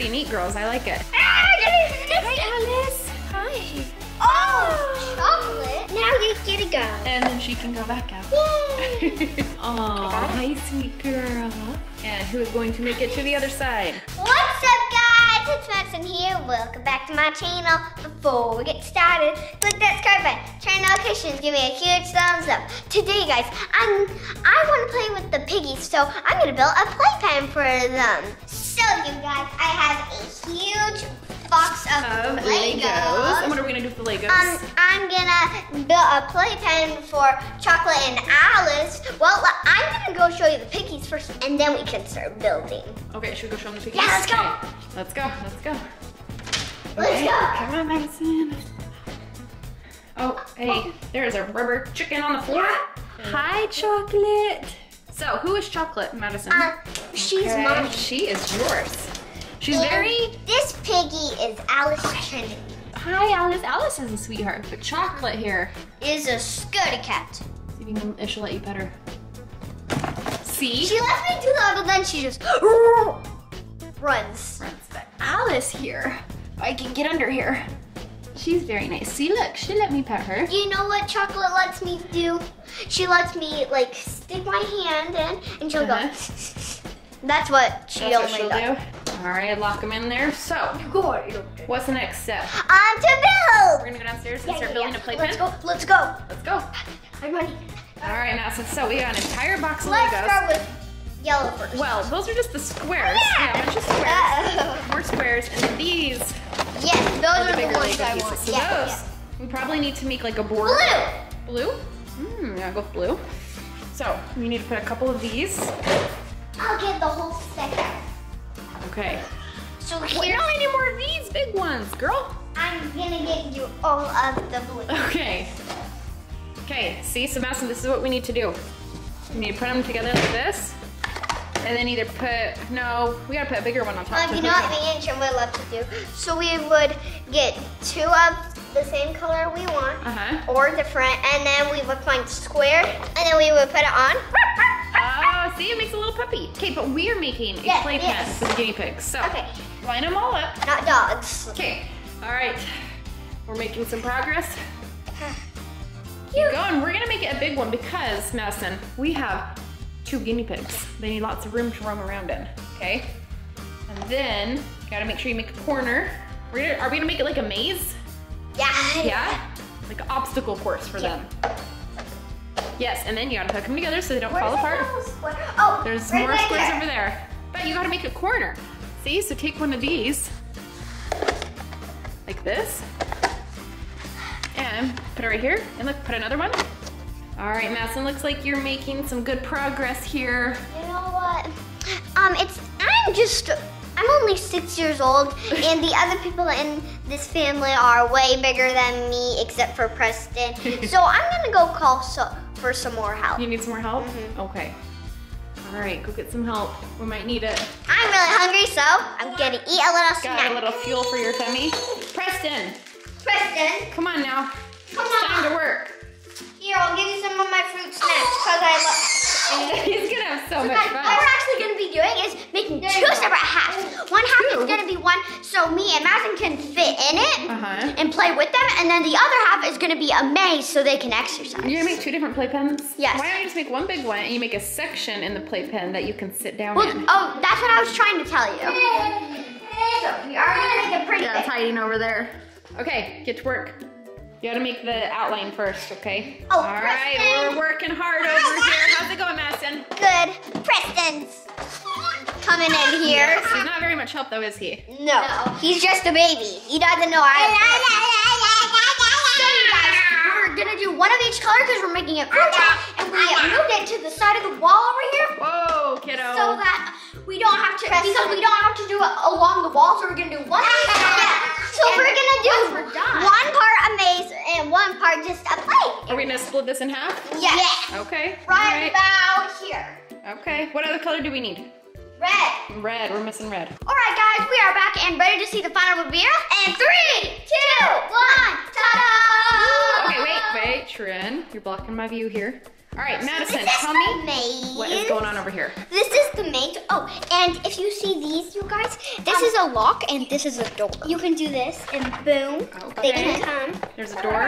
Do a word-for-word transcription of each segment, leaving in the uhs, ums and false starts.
pretty neat, girls. I like it. Ah, that is different. Hi, Alice. Hi. Oh, chocolate. Now you get to go. And then she can go back out. Yay. Aw, hi, sweet girl. And who is going to make it to the other side? What's up, guys? It's Madison here. Welcome back to my channel. Before we get started, click that subscribe button, turn on notifications, give me a huge thumbs up. Today, guys, I'm, I want to play with the piggies, so I'm going to build a playpen for them. So, you guys, I have a huge box of, of Legos. Legos. And what are we going to do for the Legos? Um, I'm going to build a playpen for Chocolate and Alice. Well, I'm going to go show you the piggies first, and then we can start building. Okay, should we go show them the piggies? Yeah, let's go. Okay. Let's go, let's go. Let's okay. go. Come on, Madison. Oh, hey, there's a rubber chicken on the floor. Hi, Chocolate. So, who is Chocolate, Madison? Uh, she's okay. mine. She is yours. She's and very... This piggy is Alice Trinity. Hi, Alice. Alice is a sweetheart, but Chocolate here is a scaredy cat. See if you can, she'll let you better. See? She lets me do that, but then she just runs. Runs, but Alice here. I can get under here. She's very nice. See, look, she let me pet her. You know what Chocolate lets me do? She lets me, like, stick my hand in, and she'll uh-huh. go. That's what she That's only what she'll does. Do. All right, lock them in there. So, what's the next step? On to build. We're gonna go downstairs and yeah, start yeah, building yeah. a playpen. Let's go. Let's go. Let's go. I'm ready. All right, now, so, so we got an entire box of Legos. Let's start with yellow first. Well, those are just the squares. Yeah, yeah a bunch of squares. Uh-oh. More squares, and these. Yes, those are the, are the ones I want. So yeah, those, yeah. we probably need to make like a board. Blue. Blue? Hmm, yeah, go with blue. So, we need to put a couple of these. I'll get the whole stack out. Okay. So here. We don't need more of these big ones, girl. I'm gonna get you all of the blue. Okay. Okay, see, Sebastian, this is what we need to do. We need to put them together like this. And then either put, no, we gotta put a bigger one on top. Well, you know what me and Jim would love to do? So we would get two of the same color we want, uh-huh. or different, and then we would find square, and then we would put it on. Oh, see, it makes a little puppy. Okay, but we are making a yes, playpen yes. with guinea pigs, so okay. line them all up. Not dogs. Okay, all right, we're making some progress. Keep going, we're gonna make it a big one because, Madison, we have two guinea pigs. They need lots of room to roam around in, okay? And then, you gotta make sure you make a corner. We're gonna, are we gonna make it like a maze? Yeah. Yeah? Like an obstacle course for yeah. them. Yes, and then you gotta hook them together so they don't Where's fall apart. Oh, there's right more right squares there. Over there. But you gotta make a corner. See, so take one of these, like this, and put it right here, and look, put another one. All right, Madison, looks like you're making some good progress here. You know what? Um, it's, I'm just, I'm only six years old, and the other people in this family are way bigger than me, except for Preston. So I'm gonna go call so, for some more help. You need some more help? Mm-hmm. Okay. All right, go get some help. We might need it. I'm really hungry, so I'm gonna eat a little snack. Got a little fuel for your tummy. Preston. Preston. Come on now. Come on. It's time to work. Here, I'll give you some of my fruit snacks because I love. He's gonna have so, so much guys, fun. What we're actually gonna be doing is making two separate halves. One half two. is gonna be one so me and Madison can fit in it uh-huh. and play with them, and then the other half is gonna be a maze so they can exercise. You're gonna make two different playpens? Yes. Why don't you just make one big one and you make a section in the playpen that you can sit down well, in? Oh, that's what I was trying to tell you. So we are gonna make a pretty. That's hiding over there. Okay, get to work. You gotta make the outline first, okay? Oh, all right, Preston. We're working hard over here. How's it going, Madison? Good. Preston's coming in here. Yes, he's not very much help, though, is he? No, no. He's just a baby. He doesn't know I. So you guys, we're gonna do one of each color because we're making a fruit trap, and we moved it to the side of the wall over here. Whoa, kiddo. So that we don't have to, Preston. because we don't have to do it along the wall. So we're gonna do one. Yeah. So and we're gonna do we're one part a maze and one part just a play. Are we gonna split this in half? Yes. yes. Okay. Right, right about here. Okay. What other color do we need? Red. Red. We're missing red. All right, guys. We are back and ready to see the final reveal. And three, two, one, ta-da! Okay, wait, wait, Trin. You're blocking my view here. All All right, Madison, tell me maze. What is going on over here. This is the maze. Oh, and if you see these, you guys, this um, is a lock and this is a door. You can do this and boom, okay. They can come. There's a door.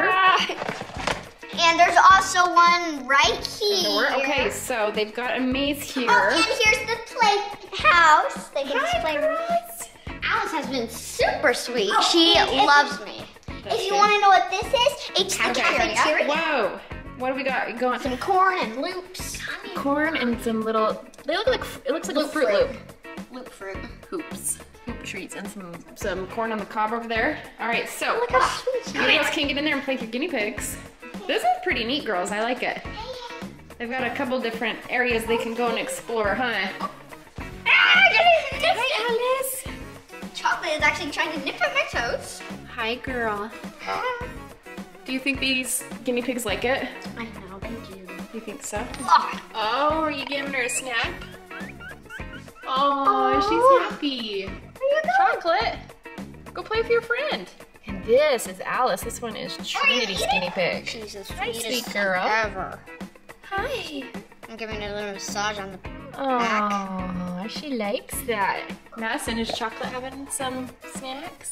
And there's also one right here. Door. Okay, so they've got a maze here. Oh, and here's the playhouse. They can just play around. Alice has been super sweet. Oh, she loves me. That's if you good. want to know what this is, it's the cafeteria. Whoa. What do we got going? Some corn and loops. Corn and some little, they look like, it looks like loop a Fruit Loop. Loop Fruit. Hoops. Hoop treats and some, some corn on the cob over there. All right, so look how sweet you guys can get in there and play with your guinea pigs. This is pretty neat, girls. I like it. They've got a couple different areas they can go and explore, huh? Ah, Alice! Chocolate is actually trying to nip at my toes. Hi, girl. Hi. Do you think these guinea pigs like it? I know, they do. You think so? Oh, oh are you giving her a snack? Oh, oh. She's happy. There you go. Chocolate. Go play with your friend. And this is Alice. This one is Trinity's guinea pig. She's the sweetest girl ever. Hi. I'm giving her a little massage on the back. Oh, she likes that. Madison, is Chocolate having some snacks?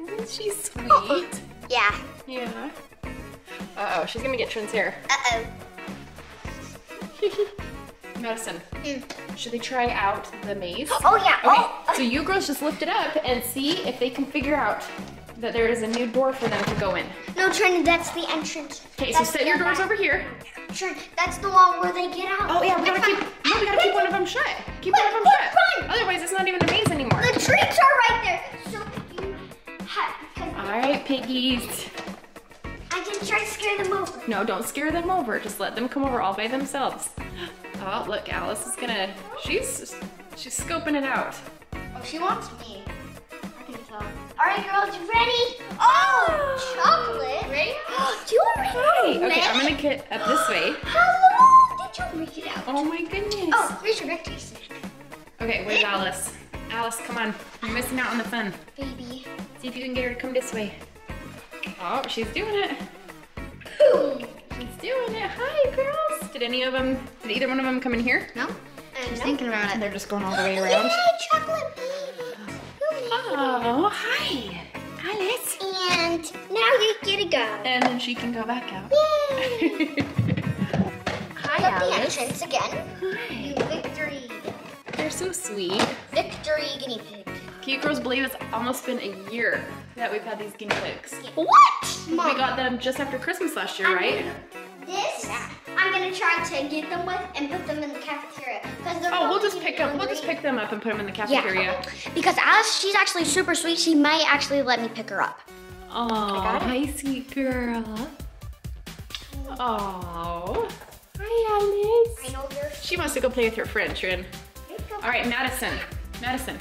Isn't she sweet? Oh. Yeah. Yeah. Uh oh, she's gonna get Trin's hair. Uh oh. Madison, mm. should they try out the maze? Oh yeah. Okay, oh. So you girls just lift it up and see if they can figure out that there is a new door for them to go in. No, Trin, that's the entrance. Okay, so set your doors over here. Trin, that's the one where they get out. Oh yeah, we gotta keep. No, we gotta keep one of them shut. Keep one of them shut. Otherwise, it's not even a maze anymore. The treats are right there. So you have. All right, piggies. I can try to scare them over. No, don't scare them over. Just let them come over all by themselves. Oh, look, Alice is gonna, she's she's scoping it out. Oh, she wants me. I think so. All right, girls, you ready? Oh, Chocolate. Ready? Do you already? Okay, I'm gonna get up this way. How long did you read it out? Oh my goodness. Oh, here's your victory snack. Okay, where's Alice? Alice, come on. You're missing out on the fun. Baby. See if you can get her to come this way. Oh, she's doing it. Boom. She's doing it. Hi, girl. Did any of them, did either one of them come in here? No. I'm just thinking about it. They're just going all the way around. Yay, Chocolate baby. Oh, hi. Alice. And now you get to go. And then she can go back out. Yay. Hi, Got Alice. the entrance again. Hi. You victory. They're so sweet. Victory guinea pig. Can you girls believe it's almost been a year that we've had these guinea pigs? Yeah. What? Mom. We got them just after Christmas last year, I right? This? Yeah. I'm gonna try to get them with and put them in the cafeteria. Oh, we'll just pick them. We'll just pick them up and put them in the cafeteria. Yeah. Because Alice, she's actually super sweet. She might actually let me pick her up. Oh, hi, sweet girl. Oh, hi, Alice. I know you're. She wants to go play with her friend, Trin. All right, Madison. Madison,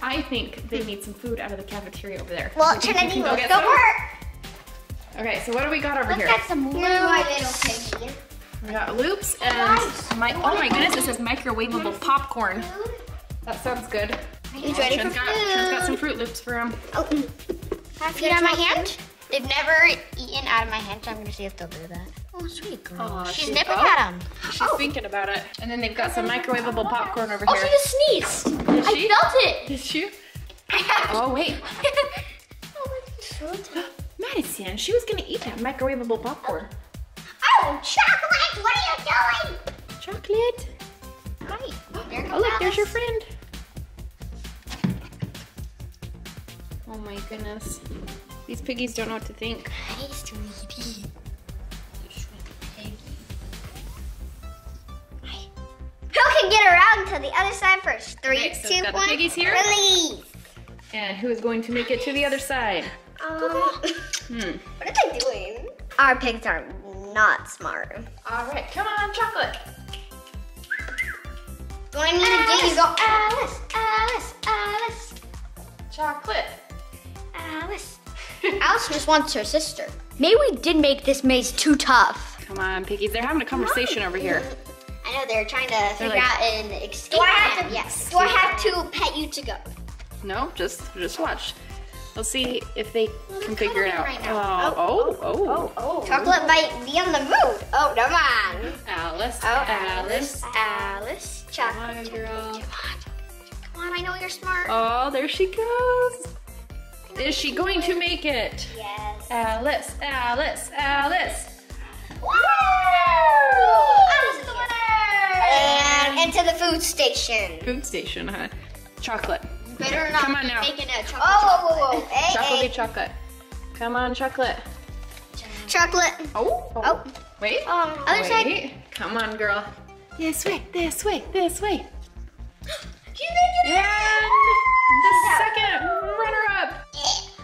I think they need some food out of the cafeteria over there. Well, Trinity, go get some. Okay, so what do we got over Let's here? Let's get some blue little piggy. We got loops and my, oh my goodness, it says microwavable popcorn. That sounds good. He's ready for food. Trin's got some Fruit Loops for him. Oh, feed on my hand? They've never eaten out of my hand, so I'm gonna see if they'll do that. Oh, sweet girl. Oh, she's she, nipping oh, at him. She's oh. thinking about it. And then they've got some microwavable popcorn over oh, here. Oh, she just sneezed. Did she? I felt it. Did you? Oh, wait. Oh, my God. Madison, she was gonna eat that microwavable popcorn. Oh. Oh, Chocolate, what are you doing? Chocolate. Hi. There oh, look, Alice. There's your friend. Oh my goodness. These piggies don't know what to think. Hi, sweetie. Sweet piggy. Hi. Who can get around to the other side first? Three, okay, so two, one, release. And who is going to make it to the other side? Um, hmm. What are they doing? Our pigs aren't not smart. All right, come on, Chocolate. Do I need Alice, to get you go? Alice, Alice, Alice. Chocolate. Alice. Alice just wants her sister. Maybe we did make this maze too tough. Come on, piggies. They're having a conversation over here. I know, they're trying to they're figure like, out an escape. Do I have to, yes. Do I have to pet you to go? No, just, just watch. We'll see if they well, can figure it out. Right now. Oh, oh, oh, oh, oh, oh. Chocolate might be on the road. Oh, come on. Alice, oh, Alice, Alice, Alice. Chocolate, come on, girl. Chocolate, come on. Come on, I know you're smart. Oh, there she goes. Is she going to make it? Yes. Alice, Alice, Alice. Woo! Alice is the winner! And into the food station. Food station, huh? Chocolate. Better not Come on now. Making a chocolate. Oh, chocolate. Hey, chocolate, hey. chocolate. Come on, chocolate. Chocolate. Oh, oh. oh. Wait. Oh. Other Wait. side. Come on, girl. This way, this way, this way. She made it! And the second runner-up.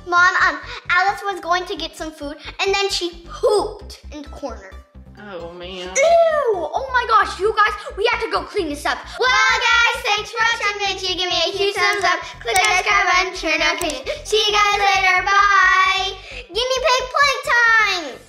Mom, um, Alice was going to get some food, and then she pooped in the corner. Oh, man. Ew! Oh, my gosh, you guys, we have to go clean this up. Well, guys, thanks for watching. Make sure you give me a huge thumbs up. Click that subscribe button, turn on notifications. See you guys later. Bye. Give me pig playtime.